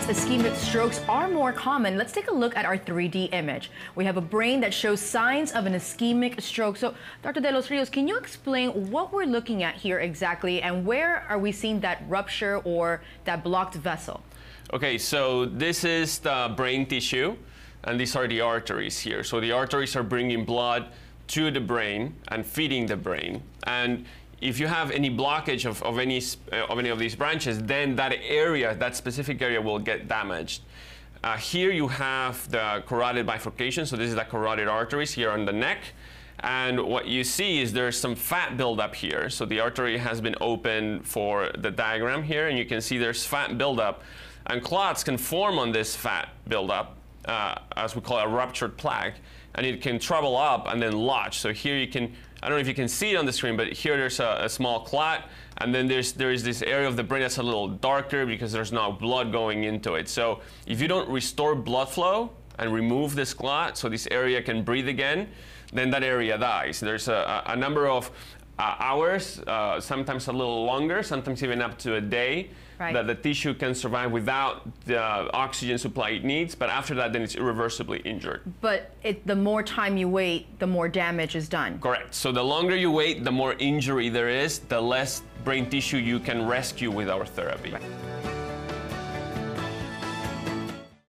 Since ischemic strokes are more common, let's take a look at our 3D image. We have a brain that shows signs of an ischemic stroke. So, Dr. De los Rios, can you explain what we're looking at here exactly and where are we seeing that rupture or that blocked vessel? Okay, so this is the brain tissue and these are the arteries here. So the arteries are bringing blood to the brain and feeding the brain. And if you have any blockage of any of these branches, then that area, that specific area will get damaged. Here you have the carotid bifurcation, so this is the carotid arteries here on the neck. And what you see is there's some fat buildup here. So the artery has been open for the diagram here, and you can see there's fat buildup. And clots can form on this fat buildup, as we call a ruptured plaque, and it can trouble up and then lodge. So here you can, I don't know if you can see it on the screen, but here there's a small clot, and then there is this area of the brain that's a little darker because there's no blood going into it. So if you don't restore blood flow and remove this clot so this area can breathe again, then that area dies. There's a number of hours, sometimes a little longer, sometimes even up to a day, right, that the tissue can survive without the oxygen supply it needs, but after that, then it's irreversibly injured. But the more time you wait, the more damage is done. Correct. So the longer you wait, the more injury there is, the less brain tissue you can rescue with our therapy. Right.